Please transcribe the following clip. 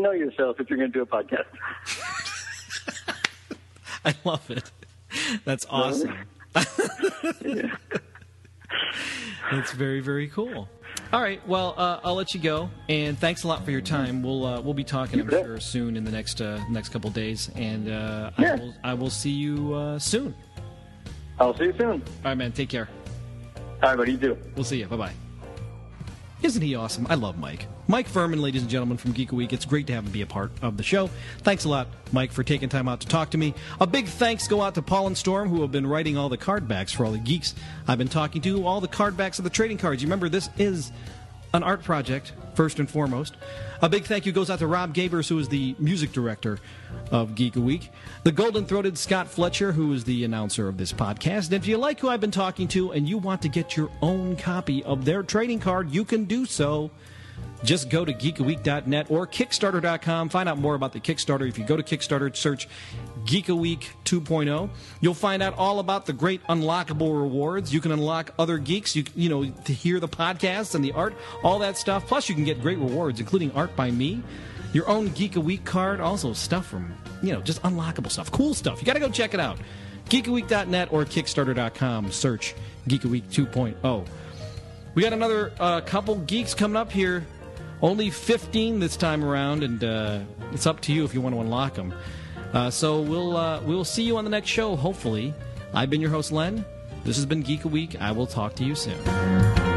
to know yourself if you're going to do a podcast. I love it. That's awesome. Yeah. That's very, very cool. All right. Well, I'll let you go, and thanks a lot for your time. We'll be talking, I'm sure, soon in the next couple of days, and yeah. I will see you soon. I'll see you soon. All right, man. Take care. All right, buddy. You too. We'll see you. Bye-bye. Isn't he awesome? I love Mike. Mike Furman, ladies and gentlemen, from Geek A Week. It's great to have him be a part of the show. Thanks a lot, Mike, for taking time out to talk to me. A big thanks go out to Paul and Storm, who have been writing all the card backs for all the geeks I've been talking to, all the card backs of the trading cards. You remember, this is an art project, first and foremost. A big thank you goes out to Rob Gabers, who is the music director of Geek A Week. The golden-throated Scott Fletcher, who is the announcer of this podcast. And if you like who I've been talking to and you want to get your own copy of their trading card, you can do so. Just go to geekaweek.net or kickstarter.com. Find out more about the Kickstarter. If you go to Kickstarter, search Geek A Week 2.0. You'll find out all about the great unlockable rewards. You can unlock other geeks, you know, to hear the podcasts and the art, all that stuff. Plus, you can get great rewards, including art by me, your own Geek A Week card, also stuff from, you know, just unlockable stuff, cool stuff. You got to go check it out. Geekaweek.net or kickstarter.com. Search Geek A Week 2.0. We got another couple geeks coming up here. Only 15 this time around, and it's up to you if you want to unlock them. So we'll see you on the next show, hopefully. I've been your host, Len. This has been Geek A Week. I will talk to you soon.